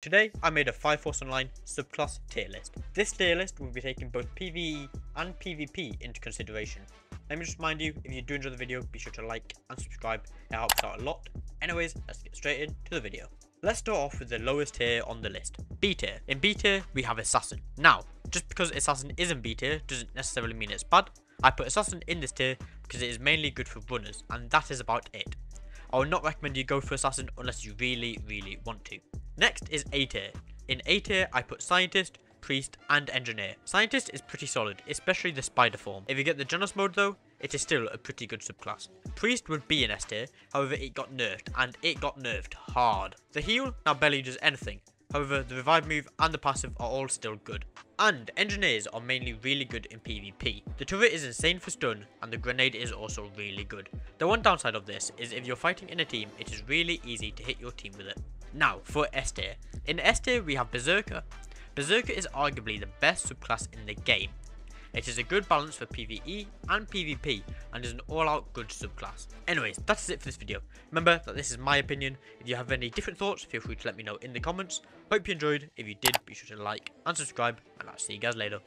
Today, I made a Fire Force Online Subclass tier list. This tier list will be taking both PvE and PvP into consideration. Let me just remind you, if you do enjoy the video, be sure to like and subscribe, it helps out a lot. Anyways, let's get straight into the video. Let's start off with the lowest tier on the list, B tier. In B tier, we have Assassin. Now, just because Assassin is in B tier doesn't necessarily mean it's bad. I put Assassin in this tier because it is mainly good for runners, and that is about it. I would not recommend you go for Assassin unless you really want to. Next is A tier. In A tier, I put Scientist, Priest, and Engineer. Scientist is pretty solid, especially the Spider form. If you get the Janus mode though, it is still a pretty good subclass. Priest would be in S tier, however it got nerfed, and it got nerfed hard. The heal now barely does anything, however the revive move and the passive are all still good. And Engineers are mainly really good in PvP. The turret is insane for stun, and the grenade is also really good. The one downside of this is if you're fighting in a team, it is really easy to hit your team with it. Now for S tier. In S tier we have Berserker. Berserker is arguably the best subclass in the game. It is a good balance for PvE and PvP and is an all-out good subclass. Anyways, that is it for this video. Remember that this is my opinion. If you have any different thoughts, feel free to let me know in the comments. Hope you enjoyed. If you did, be sure to like and subscribe, and I'll see you guys later.